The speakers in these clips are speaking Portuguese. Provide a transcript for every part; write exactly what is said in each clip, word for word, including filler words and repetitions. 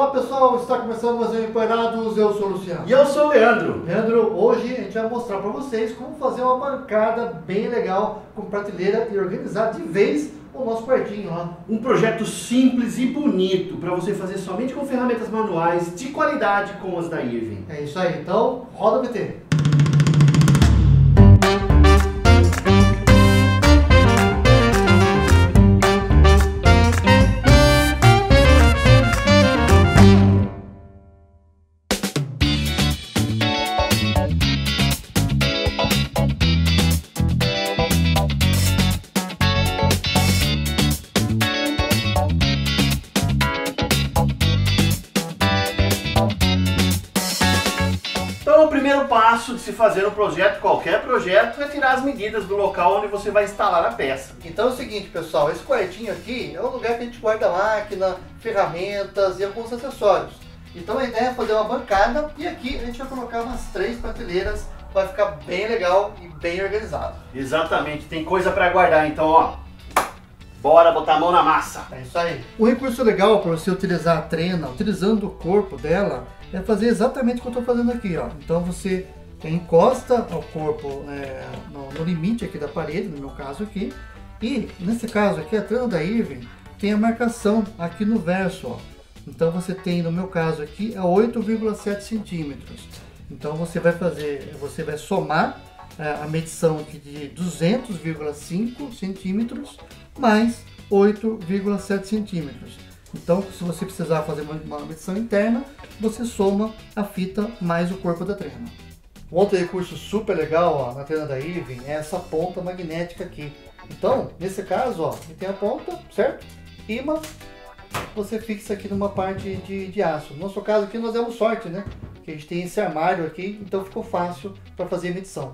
Olá pessoal, está começando mais um Empoeirados, eu sou o Luciano. E eu sou o Leandro. Leandro, hoje a gente vai mostrar para vocês como fazer uma bancada bem legal com prateleira e organizar de vez o nosso quartinho lá. Um projeto simples e bonito para você fazer somente com ferramentas manuais de qualidade como as da Irwin. É isso aí, então roda o B T. De se fazer um projeto, qualquer projeto, é tirar as medidas do local onde você vai instalar a peça. Então é o seguinte pessoal, esse quartinho aqui é um lugar que a gente guarda máquina, ferramentas e alguns acessórios. Então a ideia é fazer uma bancada e aqui a gente vai colocar umas três prateleiras, vai ficar bem legal e bem organizado. Exatamente, tem coisa para guardar, então ó, bora botar a mão na massa. É isso aí. Um recurso legal para você utilizar a trena, utilizando o corpo dela, é fazer exatamente o que eu estou fazendo aqui, ó. Então você encosta o corpo é, no, no limite aqui da parede, no meu caso aqui, e nesse caso aqui a trena da Irwin tem a marcação aqui no verso, ó. Então você tem, no meu caso aqui, a oito vírgula sete centímetros. Então você vai fazer, você vai somar é, a medição aqui de duzentos vírgula cinco centímetros mais oito vírgula sete centímetros. Então, se você precisar fazer uma medição interna, você soma a fita mais o corpo da trena. Um outro recurso super legal ó, na trena da Irwin é essa ponta magnética aqui. Então, nesse caso, ó, tem a ponta, certo? Imã, você fixa aqui numa parte de, de aço. No nosso caso aqui, nós demos sorte, né? Que a gente tem esse armário aqui, então ficou fácil para fazer a medição.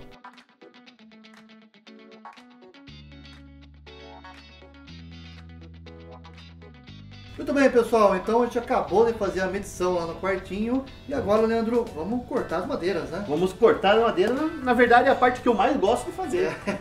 Muito bem pessoal, então a gente acabou de fazer a medição lá no quartinho e agora, Leandro, vamos cortar as madeiras, né? Vamos cortar a madeira, na verdade é a parte que eu mais gosto de fazer, é.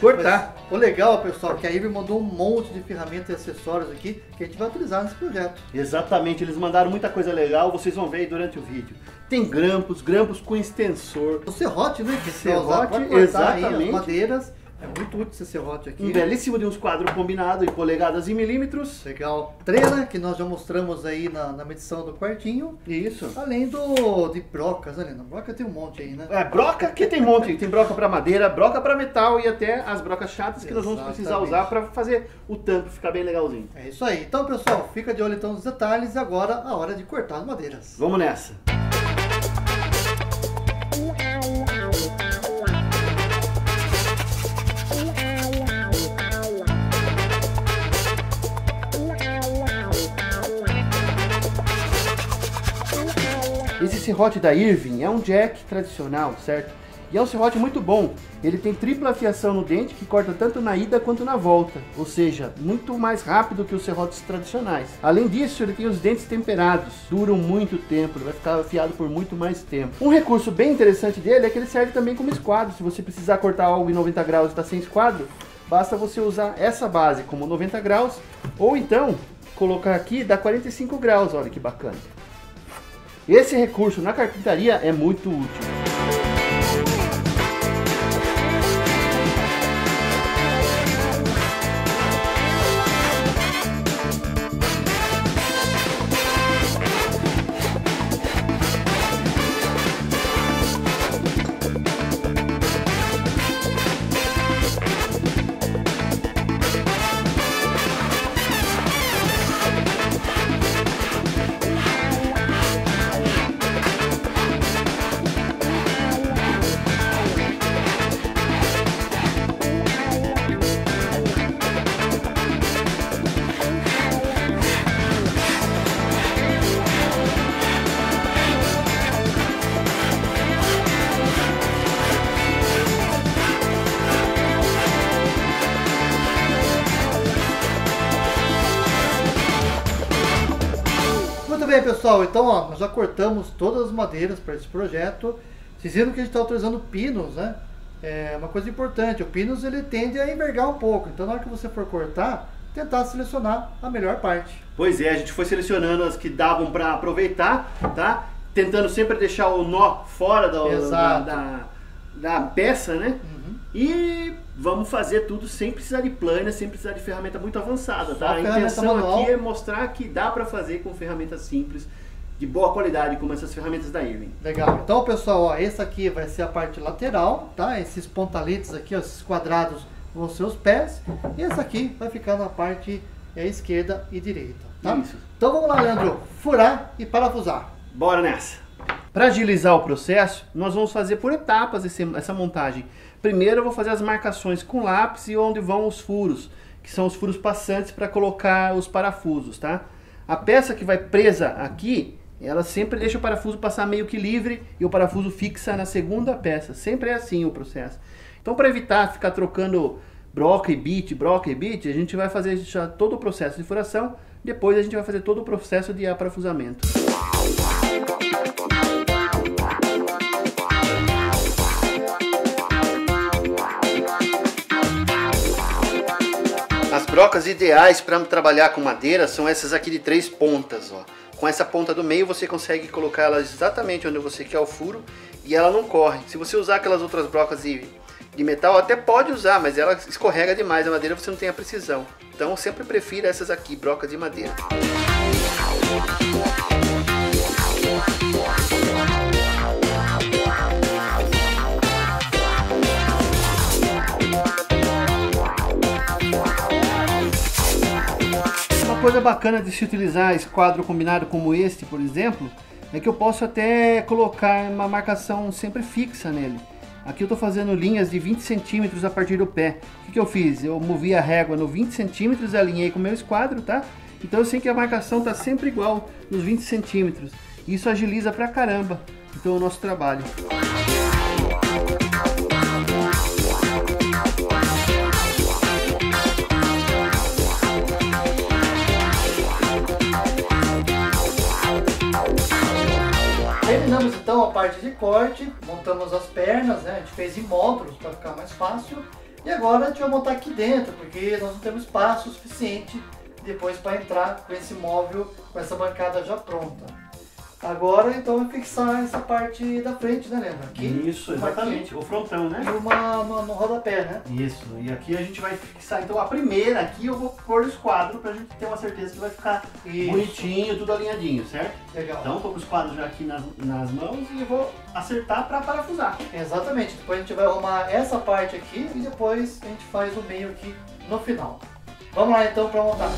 Cortar. Mas, o legal pessoal, que a Irwin mandou um monte de ferramentas e acessórios aqui que a gente vai utilizar nesse projeto. Exatamente, eles mandaram muita coisa legal, vocês vão ver aí durante o vídeo. Tem grampos, grampos com extensor. O serrote, né? Que serrote, serrote exatamente. Aí as madeiras. É muito útil esse serrote aqui. Um belíssimo de uns quadros combinado em polegadas e milímetros. Legal. Trena, que nós já mostramos aí na, na medição do quartinho. Isso. Além do, de brocas, né, Leandro? Broca tem um monte aí, né? É, broca que tem um monte. Tem broca para madeira, broca para metal e até as brocas chatas que exatamente. Nós vamos precisar usar para fazer o tampo ficar bem legalzinho. É isso aí. Então, pessoal, fica de olho então nos detalhes e agora a hora de cortar as madeiras. Vamos nessa. Esse serrote da Irwin é um Jack tradicional, certo? E é um serrote muito bom. Ele tem tripla afiação no dente que corta tanto na ida quanto na volta. Ou seja, muito mais rápido que os serrotes tradicionais. Além disso, ele tem os dentes temperados. Duram muito tempo, ele vai ficar afiado por muito mais tempo. Um recurso bem interessante dele é que ele serve também como esquadro. Se você precisar cortar algo em noventa graus e está sem esquadro, basta você usar essa base como noventa graus. Ou então, colocar aqui dá quarenta e cinco graus, olha que bacana. Esse recurso na carpintaria é muito útil. Muito bem pessoal, então ó, nós já cortamos todas as madeiras para esse projeto. Vocês viram que a gente está utilizando pinus, né? É uma coisa importante, o pinus ele tende a envergar um pouco, então na hora que você for cortar, tentar selecionar a melhor parte. Pois é, a gente foi selecionando as que davam para aproveitar, tá? Tentando sempre deixar o nó fora da, da, da, da peça, né? Uhum. E vamos fazer tudo sem precisar de plana, sem precisar de ferramenta muito avançada, tá? A intenção manual aqui é mostrar que dá para fazer com ferramentas simples, de boa qualidade, como essas ferramentas da Irwin. Legal. Então, pessoal, ó, essa aqui vai ser a parte lateral, tá? Esses pontaletes aqui, ó, esses quadrados vão ser os pés. E essa aqui vai ficar na parte é, esquerda e direita, tá? Isso. Então vamos lá, Leandro, furar e parafusar. Bora nessa! Para agilizar o processo, nós vamos fazer por etapas esse, essa montagem. Primeiro eu vou fazer as marcações com lápis e onde vão os furos, que são os furos passantes para colocar os parafusos, tá? A peça que vai presa aqui, ela sempre deixa o parafuso passar meio que livre e o parafuso fixa na segunda peça. Sempre é assim o processo. Então, para evitar ficar trocando broca e bit, broca e bit, a gente vai fazer já todo o processo de furação, depois a gente vai fazer todo o processo de aparafusamento. As brocas ideais para trabalhar com madeira são essas aqui de três pontas, ó. Com essa ponta do meio você consegue colocar ela exatamente onde você quer o furo e ela não corre. Se você usar aquelas outras brocas de, de metal, até pode usar, mas ela escorrega demais, a madeira você não tem a precisão. Então sempre prefiro essas aqui, brocas de madeira. Coisa bacana de se utilizar esse quadro combinado como este, por exemplo, é que eu posso até colocar uma marcação sempre fixa nele. Aqui eu estou fazendo linhas de vinte centímetros a partir do pé. O que, que eu fiz? Eu movi a régua no vinte centímetros, alinhei com o meu esquadro, tá? Então eu sei que a marcação está sempre igual nos vinte centímetros. Isso agiliza pra caramba, então, o nosso trabalho. Terminamos então a parte de corte, montamos as pernas, né? A gente fez imódulos para ficar mais fácil. E agora a gente vai montar aqui dentro, porque nós não temos espaço suficiente depois para entrar com esse móvel, com essa bancada já pronta. Agora então vai fixar essa parte da frente, né, Leandro? Aqui, isso, exatamente, aqui, o frontão, né? E uma no, no rodapé, né? Isso, e aqui a gente vai fixar, então a primeira aqui eu vou pôr os quadros pra gente ter uma certeza que vai ficar isso. Bonitinho, tudo alinhadinho, certo? Legal. Então eu tô com os quadros já aqui nas, nas mãos e eu vou acertar pra parafusar. Exatamente, depois a gente vai arrumar essa parte aqui e depois a gente faz o meio aqui no final. Vamos lá então pra montar.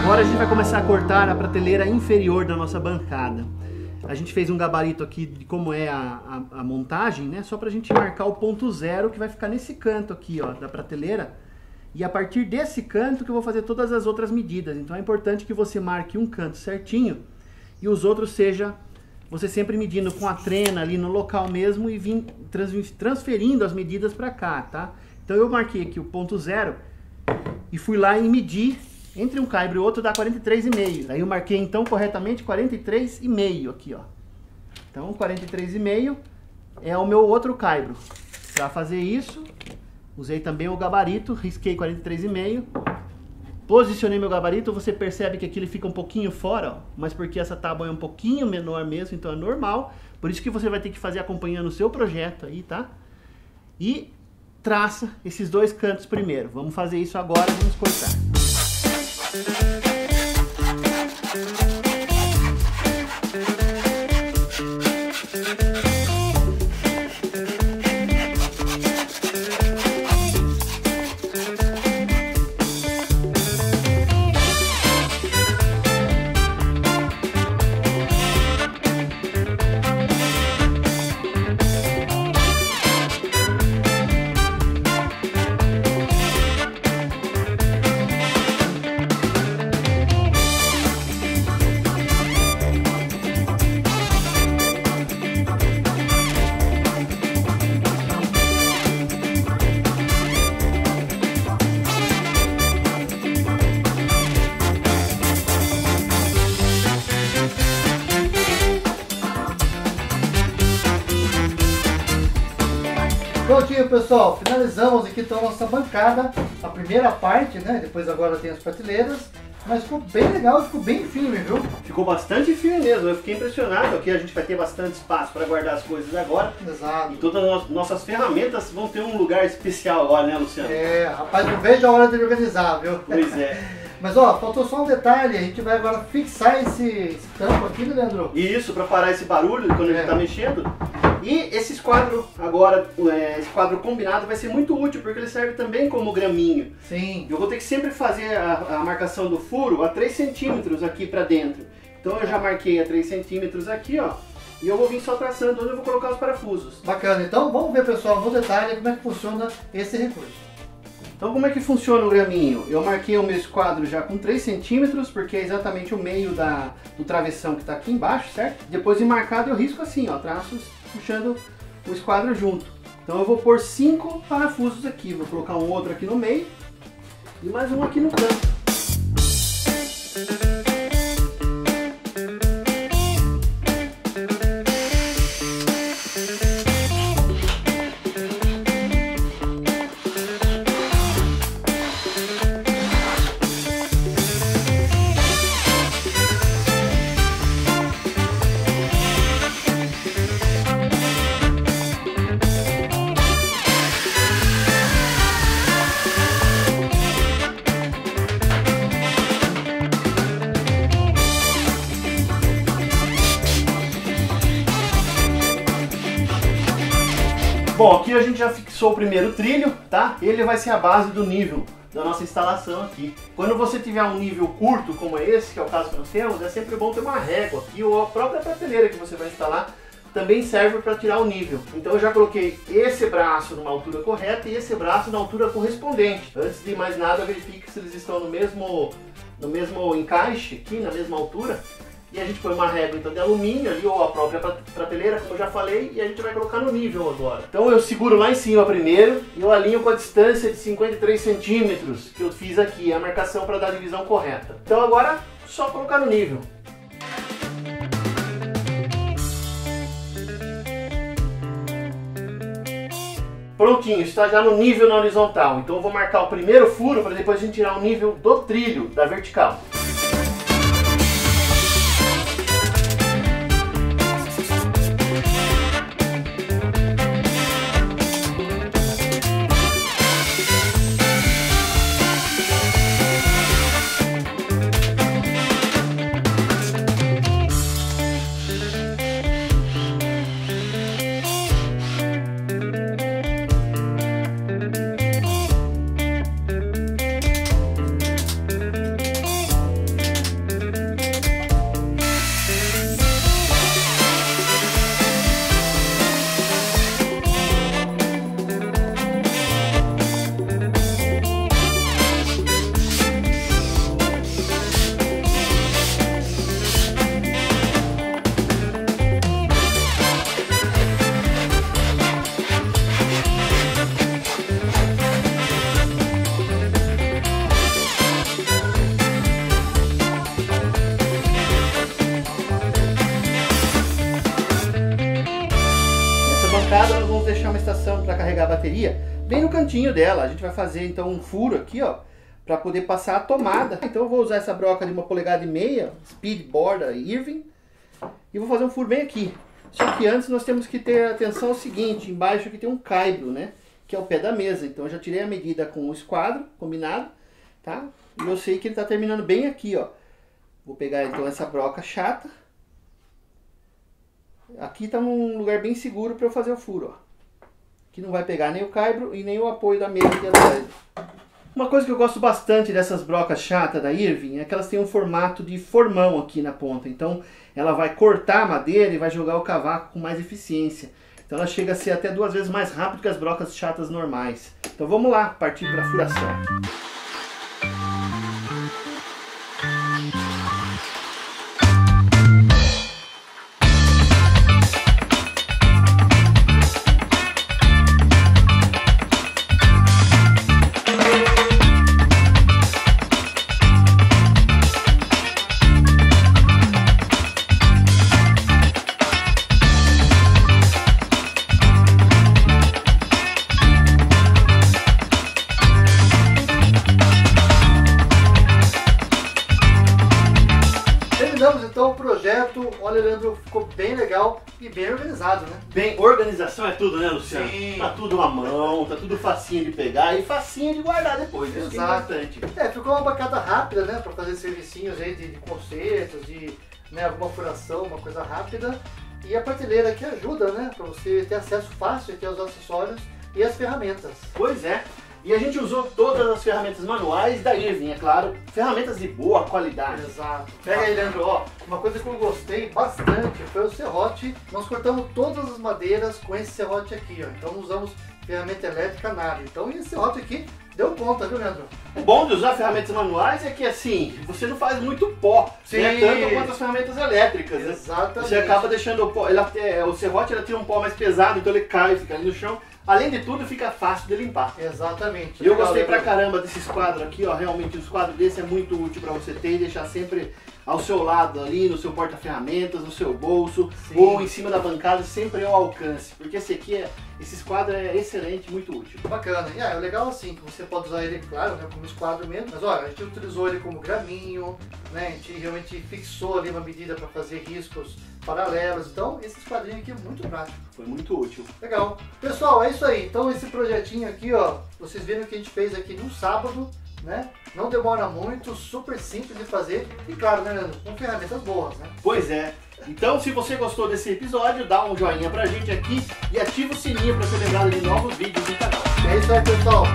Agora a gente vai começar a cortar a prateleira inferior da nossa bancada. A gente fez um gabarito aqui de como é a, a, a montagem, né? Só pra gente marcar o ponto zero que vai ficar nesse canto aqui, ó, da prateleira. E a partir desse canto que eu vou fazer todas as outras medidas. Então é importante que você marque um canto certinho e os outros seja você sempre medindo com a trena ali no local mesmo e vim, trans, transferindo as medidas pra cá, tá? Então eu marquei aqui o ponto zero e fui lá e medi. Entre um caibro e o outro dá quarenta e três vírgula cinco. Aí eu marquei então corretamente quarenta e três vírgula cinco aqui, ó. Então quarenta e três vírgula cinco é o meu outro caibro. Para fazer isso, usei também o gabarito, risquei quarenta e três vírgula cinco. Posicionei meu gabarito, você percebe que aqui ele fica um pouquinho fora, ó, mas porque essa tábua é um pouquinho menor mesmo, então é normal. Por isso que você vai ter que fazer acompanhando o seu projeto aí, tá? E traça esses dois cantos primeiro. Vamos fazer isso agora, vamos cortar. Prontinho, pessoal, finalizamos aqui então a nossa bancada, a primeira parte, né? Depois agora tem as prateleiras. Mas ficou bem legal, ficou bem firme, viu? Ficou bastante firme mesmo, eu fiquei impressionado. Aqui a gente vai ter bastante espaço para guardar as coisas agora. Exato. E todas as nossas ferramentas vão ter um lugar especial agora, né, Luciano? É, rapaz, não vejo a hora de organizar, viu? Pois é. Mas ó, faltou só um detalhe, a gente vai agora fixar esse, esse tampo aqui, né, Leandro? Isso, para parar esse barulho quando é. a gente tá mexendo. E esse esquadro agora, esse quadro combinado vai ser muito útil, porque ele serve também como graminho. Sim. Eu vou ter que sempre fazer a, a marcação do furo a três centímetros aqui para dentro. Então eu já marquei a três centímetros aqui, ó. E eu vou vir só traçando onde eu vou colocar os parafusos. Bacana, então vamos ver, pessoal, no detalhe como é que funciona esse recurso. Então como é que funciona o graminho? Eu marquei o meu esquadro já com três centímetros, porque é exatamente o meio da, do travessão que está aqui embaixo, certo? Depois de marcado eu risco assim, ó, traços puxando o esquadro junto. Então eu vou pôr cinco parafusos aqui, vou colocar um outro aqui no meio e mais um aqui no canto. Bom, aqui a gente já fixou o primeiro trilho, tá? Ele vai ser a base do nível da nossa instalação aqui. Quando você tiver um nível curto como esse, que é o caso que nós temos, é sempre bom ter uma régua aqui, ou a própria prateleira que você vai instalar também serve para tirar o nível. Então eu já coloquei esse braço numa altura correta e esse braço na altura correspondente. Antes de mais nada, verifique se eles estão no mesmo, no mesmo encaixe aqui, na mesma altura. E a gente põe uma régua então de alumínio ali, ou a própria prateleira, como eu já falei, e a gente vai colocar no nível agora. Então eu seguro lá em cima primeiro e eu alinho com a distância de cinquenta e três centímetros que eu fiz aqui, a marcação para dar a divisão correta. Então agora só colocar no nível. Prontinho, está já no nível na horizontal. Então eu vou marcar o primeiro furo para depois a gente tirar o nível do trilho, da vertical. Nós vamos deixar uma estação para carregar a bateria bem no cantinho dela. A gente vai fazer então um furo aqui, ó, para poder passar a tomada. Então eu vou usar essa broca de uma polegada e meia, Speedbor da Irwin, e vou fazer um furo bem aqui. Só que antes nós temos que ter atenção ao seguinte: embaixo aqui tem um caibro, né, que é o pé da mesa. Então eu já tirei a medida com o esquadro combinado, tá? E eu sei que ele está terminando bem aqui, ó. Vou pegar então essa broca chata. Aqui está um lugar bem seguro para eu fazer o furo, ó. Que não vai pegar nem o caibro e nem o apoio da mesa aqui atrás. Uma coisa que eu gosto bastante dessas brocas chatas da Irwin é que elas têm um formato de formão aqui na ponta. Então ela vai cortar a madeira e vai jogar o cavaco com mais eficiência. Então ela chega a ser até duas vezes mais rápido que as brocas chatas normais. Então vamos lá, partir para a furação. terminamos então o projeto. Olha, Leandro, ficou bem legal e bem organizado, né? Bem, organização é tudo, né, Luciano? Sim. Tá tudo à mão, tá tudo facinho de pegar e facinho de guardar depois. Isso é importante. É, ficou uma bacana rápida, né, para fazer servicinhos aí de, de consertos, de, né, alguma furação, uma coisa rápida. E a prateleira aqui ajuda, né, para você ter acesso fácil e ter os acessórios e as ferramentas. Pois é. E a gente usou todas as ferramentas manuais da Irwin, é claro, ferramentas de boa qualidade. Exato. Pega aí, Leandro, ó, uma coisa que eu gostei bastante foi o serrote. Nós cortamos todas as madeiras com esse serrote aqui, ó. Então usamos ferramenta elétrica, nada. Então esse serrote aqui deu conta, viu, Leandro? O bom de usar ferramentas manuais é que, assim, você não faz muito pó, sim, né? Tanto quanto as ferramentas elétricas. Exatamente. Né? Você acaba deixando o pó, ele, é, o serrote ele tem um pó mais pesado, então ele cai, fica ali no chão. Além de tudo, fica fácil de limpar. Exatamente. E eu legal, gostei legal. pra caramba desses quadros aqui, ó. Realmente, os quadros desse é muito útil para você ter e deixar sempre ao seu lado ali, no seu porta-ferramentas, no seu bolso, sim, ou em cima da bancada, sempre ao alcance. Porque esse aqui, é, esses quadros é excelente, muito útil. Bacana. E é, é legal assim, que você pode usar ele, claro, né, como esquadro mesmo. Mas olha, a gente utilizou ele como graminho, né? A gente realmente fixou ali uma medida para fazer riscos paralelos. Então, esse esquadrinho aqui é muito prático. Foi muito útil. Legal. Pessoal, é isso aí. Então, esse projetinho aqui, ó, vocês viram que a gente fez aqui num sábado, né? Não demora muito, super simples de fazer. E claro, né, Leandro? Com ferramentas boas, né? Pois é. Então, se você gostou desse episódio, dá um joinha pra gente aqui e ativa o sininho pra ser lembrado de novos vídeos do canal. É isso aí, pessoal.